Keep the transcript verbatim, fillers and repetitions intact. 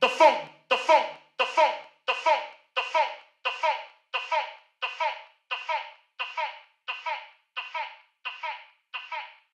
the funk.